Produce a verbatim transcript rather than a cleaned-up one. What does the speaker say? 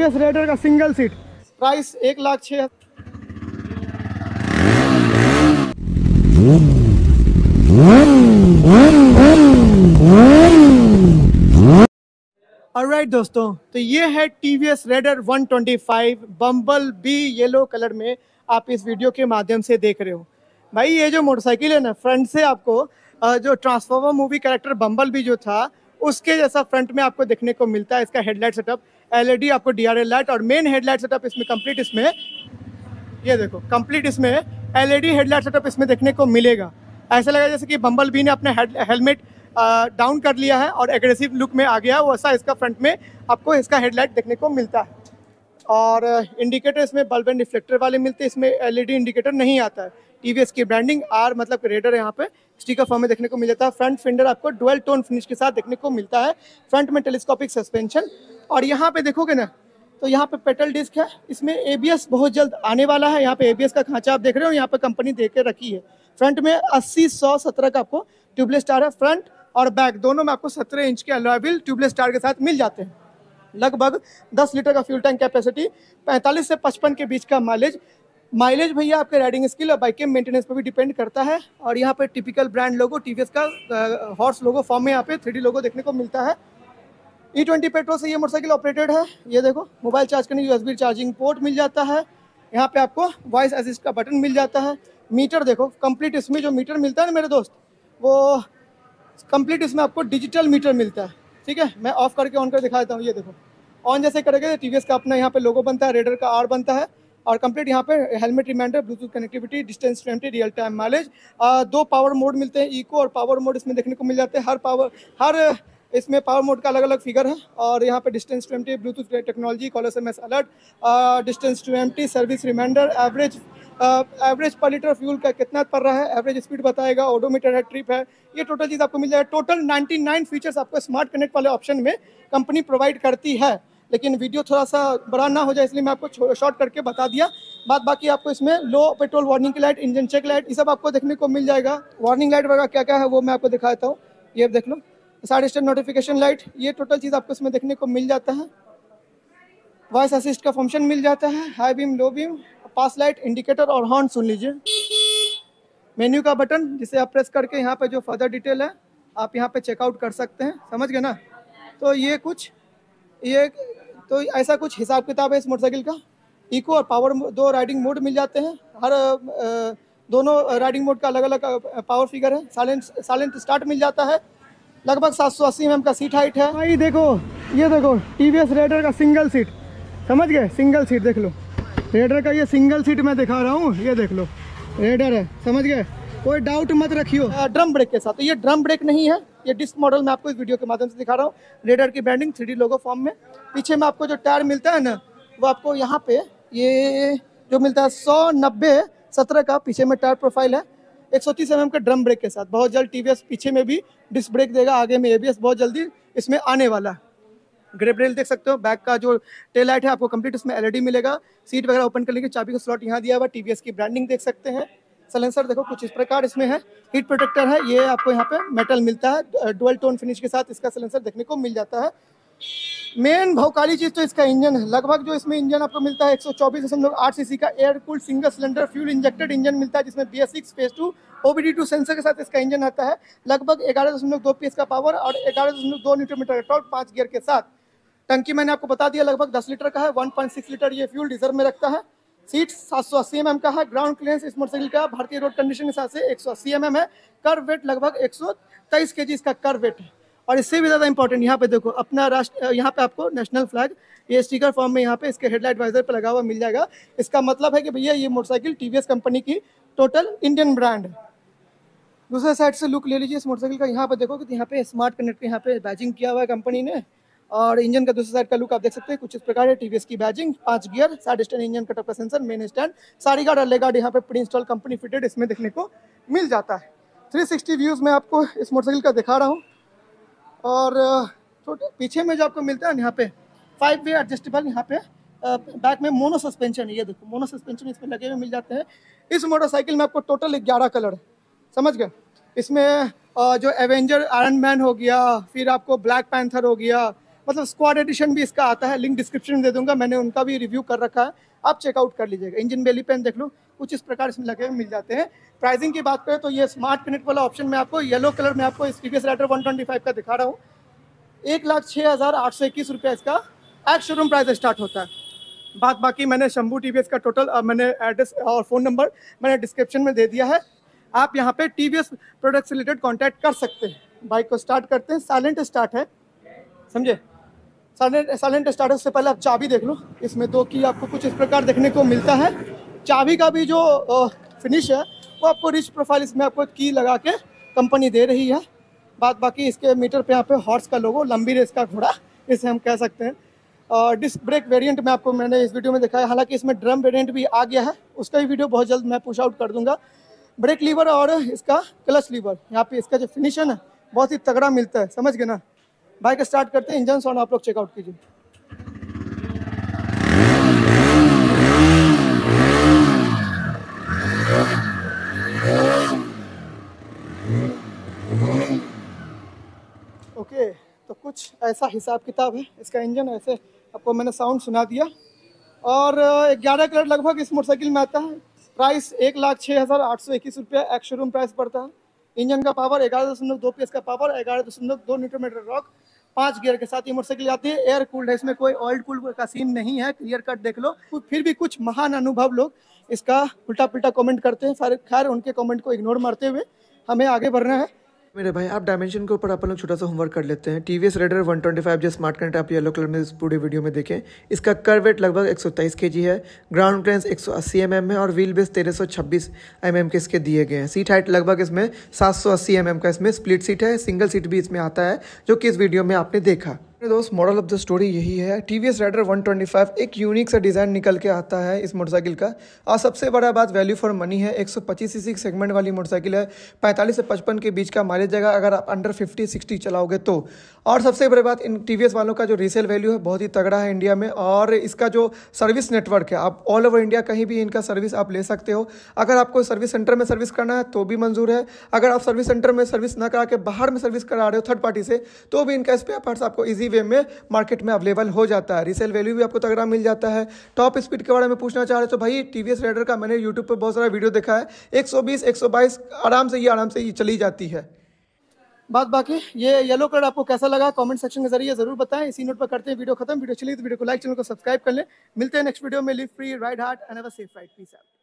TVS Raider का single seat, price एक लाख छः। ऑलराइट दोस्तों, तो ये है TVS Raider one twenty five Bumblebee yellow colour में। आप इस वीडियो के माध्यम से देख रहे हो भाई, ये जो मोटरसाइकिल है ना, फ्रंट से आपको जो Transformer movie character Bumblebee जो था उसके जैसा फ्रंट में आपको देखने को मिलता है। इसका हेडलाइट सेटअप एलईडी, आपको डीआरएल लाइट और मेन हेडलाइट सेटअप इसमें कंप्लीट, इसमें ये देखो कंप्लीट इसमें एलईडी हेडलाइट सेटअप इसमें देखने को मिलेगा। ऐसा लगा जैसे कि बम्बल बी ने अपने हेलमेट डाउन कर लिया है और एग्रेसिव लुक में आ गया, वैसा इसका फ्रंट में आपको इसका हेडलाइट देखने को मिलता है। और इंडिकेटर इसमें बल्ब एंड रिफ्लेक्टर वाले मिलते हैं, इसमें एलईडी इंडिकेटर नहीं आता है। टीवीएस की ब्रांडिंग आर मतलब रेडर यहाँ पे स्टिकर फॉर्म में देखने को मिल जाता है। फ्रंट फेंडर आपको डुअल टोन फिनिश के साथ देखने को मिलता है, फ्रंट में टेलीस्कोपिक सस्पेंशन। और यहाँ पे देखोगे ना तो यहाँ पे पेटल डिस्क है, इसमें एबीएस बहुत जल्द आने वाला है। यहाँ पे एबीएस का खांचा आप देख रहे हो, यहाँ पे कंपनी दे के रखी है। फ्रंट में अस्सी सौ सत्रह का आपको ट्यूबलेस टायर है, फ्रंट और बैक दोनों में आपको सत्रह इंच के अलॉय व्हील ट्यूबलेस टायर के साथ मिल जाते हैं। लगभग दस लीटर का फ्यूल टैंक कैपेसिटी, पैंतालीस से पचपन के बीच का माइलेज। माइलेज भैया आपके राइडिंग स्किल और बाइक के मेंटेनेंस पर भी डिपेंड करता है। और यहाँ पे टिपिकल ब्रांड लोगो टीवीएस का हॉर्स लोगो फॉर्म में यहाँ पे थ्री डी लोगो देखने को मिलता है। ई ट्वेंटी पेट्रोल से ये मोटरसाइकिल ऑपरेटेड है। ये देखो मोबाइल चार्ज करने यूएसबी चार्जिंग पोर्ट मिल जाता है, यहाँ पे आपको वॉइस असिस्ट का बटन मिल जाता है। मीटर देखो कंप्लीट, इसमें जो मीटर मिलता है ना मेरे दोस्त, वो कंप्लीट इसमें आपको डिजिटल मीटर मिलता है। ठीक है, मैं ऑफ करके ऑन कर दिखा देता हूँ। ये देखो ऑन जैसे करेंगे टीवीएस का अपना यहाँ पे लोगो बनता है, रेडर का आर बनता है। और कंप्लीट यहाँ पे helmet reminder, Bluetooth connectivity, distance twenty, real time mileage. दो पावर मोड मिलते हैं, इको और पावर मोड इसमें देखने को मिल जाते हैं। हर पावर हर इसमें पावर मोड का अलग अलग फिगर है। और यहाँ पे distance twenty, Bluetooth technology, call S M S alert, distance twenty, service reminder, average average पर लीटर फ्यूल का कितना पड़ रहा है, एवरेज स्पीड बताएगा, ओडोमीटर है, ट्रिप है, ये टोटल चीज़ आपको मिल जाएगा। टोटल निन्यानवे फीचर्स आपको स्मार्ट कनेक्ट वाले ऑप्शन में कंपनी प्रोवाइड करती है। लेकिन वीडियो थोड़ा सा बड़ा ना हो जाए इसलिए मैं आपको शॉर्ट करके बता दिया बात। बाकी आपको इसमें लो पेट्रोल वार्निंग की लाइट, इंजन चेक लाइट, ये सब आपको देखने को मिल जाएगा। वार्निंग लाइट वगैरह क्या क्या है वो मैं आपको दिखा देता हूँ, ये देख लो। साइड स्टैंड नोटिफिकेशन लाइट, ये टोटल चीज़ आपको इसमें देखने को मिल जाता है। वॉइस असिस्ट का फंक्शन मिल जाता है, high beam, low beam, pass light, indicator और हॉर्न सुन लीजिए। मेन्यू का बटन जिसे आप प्रेस करके यहाँ पे जो फर्दर डिटेल है आप यहाँ पे चेकआउट कर सकते हैं, समझ गए ना। तो ये कुछ ये तो ऐसा कुछ हिसाब किताब है इस मोटरसाइकिल का। इको और पावर दो राइडिंग मोड मिल जाते हैं, हर आ, दोनों राइडिंग मोड का अलग अलग पावर फिगर है। साइलेंट साइलेंट स्टार्ट मिल जाता है। लगभग सात सौ अस्सी एम का सीट हाइट है भाई। देखो ये देखो टीवीएस रेडर का सिंगल सीट, समझ गए, सिंगल सीट देख लो। रेडर का ये सिंगल सीट मैं दिखा रहा हूँ, ये देख लो रेडर है, समझ गए, कोई डाउट मत रखियो। ड्रम ब्रेक के साथ, तो ये ड्रम ब्रेक नहीं है, ये डिस्क मॉडल मैं आपको इस वीडियो के माध्यम से दिखा रहा हूँ। रेडर की branding three D logo form में। पीछे में आपको जो टायर मिलता है ना वो आपको यहाँ पे ये जो मिलता है सौ नब्बे सत्रह का पीछे में टायर प्रोफाइल है, एक सौ तीस एम एम के ड्रम ब्रेक के साथ। बहुत जल्द टीवीएस पीछे में भी डिस्क ब्रेक देगा, आगे में एबीएस बहुत जल्दी इसमें आने वाला है। ग्रिप रेल देख सकते हो, बैक का जो टेल लाइट है आपको कंप्लीट इसमें एलईडी मिलेगा। सीट वगैरह ओपन करने के चाबी का स्लॉट यहाँ दिया हुआ। टीवीएस की ब्रांडिंग देख सकते हैं। साइलेंसर देखो कुछ इस प्रकार इसमें है। हीट प्रोटेक्टर है, ये आपको यहाँ पे मेटल मिलता है, डुअल टोन फिनिश के साथ इसका साइलेंसर देखने को मिल जाता है। मेन भौकाली चीज़ तो इसका इंजन है। लगभग जो इसमें इंजन आपको मिलता है एक सौ चौबीस दशमलव आठ सीसी का air cooled single cylinder fuel injected engine मिलता है, जिसमें B S six phase two OBD two sensor के साथ इसका इंजन आता है। लगभग ग्यारह दशमलव दो पीएस का पावर और ग्यारह दशमलव दो न्यूटन मीटर का टॉर्क, पाँच गियर के साथ। टंकी मैंने आपको बता दिया लगभग दस लीटर का है, वन पॉइंट सिक्स लीटर ये फ्यूल रिजर्व में रखता है। सीट सात सौ अस्सी एम एम का है। ग्राउंड क्लियरेंस इस मोटरसाइकिल का भारतीय रोड कंडीशन के हिसाब से एक सौ अस्सी एम एम है। कर्व वेट लगभग एक सौ तेईस के जी इसका कर्व वेट है। और इससे भी ज़्यादा इंपॉर्टेंट यहाँ पे देखो अपना राष्ट्र, यहाँ पे आपको नेशनल फ्लैग ये स्टिकर फॉर्म में यहाँ पे इसके हेडलाइट वाइजर पे लगा हुआ मिल जाएगा। इसका मतलब है कि भैया ये मोटरसाइकिल टीवीएस कंपनी की टोटल इंडियन ब्रांड है। दूसरे साइड से लुक ले लीजिए इस मोटरसाइकिल का। यहाँ पे देखो कि यहाँ पे स्मार्ट कनेक्ट यहाँ पे बैजिंग किया हुआ है कंपनी ने। और इंजन का दूसरे साइड का लुक आप देख सकते हैं, कुछ इस प्रकार है। टीवीएस की बैजिंग, पांच gear, side stand engine cut up का sensor, main stand, sari guard और ले गार्ड यहाँ पे प्री इंस्टॉल कंपनी फिटेड इसमें देखने को मिल जाता है। थ्री सिक्सटी व्यूज़ में आपको इस मोटरसाइकिल का दिखा रहा हूँ। और छोटे पीछे में जो आपको मिलता है यहाँ पे फाइव वे एडजस्टेबल, यहाँ पे बैक में मोनो सस्पेंशन, ये देखो मोनो सस्पेंशन इसमें लगे हुए मिल जाते हैं। इस मोटरसाइकिल में आपको टोटल ग्यारह कलर है, समझ गए। इसमें जो एवेंजर आयरन मैन हो गया, फिर आपको ब्लैक पैंथर हो गया, मतलब स्क्वाड एडिशन भी इसका आता है, लिंक डिस्क्रिप्शन में दे दूंगा, मैंने उनका भी रिव्यू कर रखा है, आप चेकआउट कर लीजिएगा। इंजन बेली पैन देख लो, कुछ इस प्रकार इसमें लगे मिल जाते हैं। प्राइसिंग की बात करें तो ये स्मार्ट कनेक्ट वाला ऑप्शन में आपको येलो कलर में आपको इस TVS Raider one twenty five का दिखा रहा हूँ, एक लाख छः हज़ार आठ सौ इक्कीस रुपये इसका एक्स शोरूम प्राइस स्टार्ट होता है। बात बाकी मैंने शंभू टीवीएस का टोटल मैंने एड्रेस और फ़ोन नंबर मैंने डिस्क्रिप्शन में दे दिया है, आप यहाँ पे टीवीएस प्रोडक्ट से रिलेटेड कॉन्टैक्ट कर सकते हैं। बाइक को स्टार्ट करते हैं, साइलेंट स्टार्ट है, समझे, साइलेंट साइलेंट स्टार्ट। उससे पहले आप चाबी देख लो, इसमें दो की आपको कुछ इस प्रकार देखने को मिलता है। चाबी का भी जो फिनिश है वो आपको रिच प्रोफाइल इसमें आपको की लगा के कंपनी दे रही है। बात बाकी इसके मीटर पर यहाँ पे हॉर्स का लोगो, लंबी रेस का घोड़ा इसे हम कह सकते हैं। और डिस्क ब्रेक वेरिएंट में आपको मैंने इस वीडियो में दिखाया, हालांकि इसमें ड्रम वेरिएंट भी आ गया है, उसका भी वीडियो बहुत जल्द मैं पुश आउट कर दूंगा। ब्रेक लीवर और इसका क्लच लीवर, यहाँ पे इसका जो फिनिश है ना बहुत ही तगड़ा मिलता है, समझ गए ना। बाइक स्टार्ट करते हैं, इंजन साउंड आप लोग चेकआउट कीजिए। ओके, तो कुछ ऐसा हिसाब किताब है इसका इंजन, ऐसे आपको मैंने साउंड सुना दिया। और ग्यारह कलर लगभग इस मोटरसाइकिल में आता है। प्राइस एक लाख छः हज़ार आठ सौ इक्कीस रुपया एक्स शोरूम प्राइस पड़ता है। इंजन का पावर ग्यारह दशमलव दो पी एस का पावर, ग्यारह दशमलव दो न्यूटन मीटर रॉक, पाँच गियर के साथ ये मोटरसाइकिल आती है। एयर कूल्ड है, इसमें कोई ऑयल कूल्ड का सीन नहीं है, क्लियर कट देख लो। फिर भी कुछ महान अनुभव लोग इसका उल्टा पुल्टा कॉमेंट करते हैं, सारे खैर उनके कॉमेंट को इग्नोर मारते हुए हमें आगे बढ़ना है। मेरे भाई आप डायमेंशन के ऊपर अपन लोग छोटा सा होमवर्क कर लेते हैं। TVS Raider one twenty five जो स्मार्ट कनेक्ट आप येलो कलर में इस पूरे वीडियो में देखें, इसका कर वेट लगभग एक सौ तेईस केजी है, ग्राउंड क्लेंस एक सौ अस्सी एम एम है और व्हील बेस तेरह सौ छब्बीस एम एम के इसके दिए गए हैं। सीट हाइट लगभग इसमें सात सौ अस्सी एम एम का इसमें स्प्लिट सीट है, सिंगल सीट भी इसमें आता है, जो कि इस वीडियो में आपने देखा। मेरे दोस्त मॉडल ऑफ द स्टोरी यही है, TVS Raider one twenty five एक यूनिक सा डिज़ाइन निकल के आता है इस मोटरसाइकिल का। और सबसे बड़ा बात वैल्यू फॉर मनी है, एक सौ पच्चीस सीसी सेगमेंट वाली मोटरसाइकिल है, पैंतालीस से पचपन के बीच का माइलेज जाएगा अगर आप अंडर फिफ्टी सिक्सटी चलाओगे तो। और सबसे बड़ी बात इन टीवीएस वालों का जो रीसेल वैल्यू है बहुत ही तगड़ा है इंडिया में, और इसका जो सर्विस नेटवर्क है आप ऑल ओवर इंडिया कहीं भी इनका सर्विस आप ले सकते हो। अगर आपको सर्विस सेंटर में सर्विस करना है तो भी मंजूर है, अगर आप सर्विस सेंटर में सर्विस ना करा के बाहर में सर्विस करा रहे हो थर्ड पार्टी से तो भी इनका स्पेयर पार्ट्स आपको ईजी वे में मार्केट में अवेलेबल हो जाता है, रीसेल वैल्यू भी आपको तगड़ा मिल जाता है। टॉप स्पीड के बारे में पूछना चाह रहे तो भाई टीवीएस राइडर का मैंने यूट्यूब पर बहुत सारा वीडियो देखा है, एक सौ बीस एक सौ बाईस आराम से ये आराम से ये चली जाती है। बात बाकी ये येलो कलर आपको कैसा लगा कमेंट सेक्शन के जरिए जरूर बताएं। इसी नोट पर करते हैं वीडियो खत्म। वीडियो चली तो वीडियो को लाइक, चैनल को सब्सक्राइब कर लें। मिलते हैं नेक्स्ट वीडियो में। Live free, ride hard and have a safe ride. Peace out.